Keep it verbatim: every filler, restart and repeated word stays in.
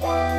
Bye.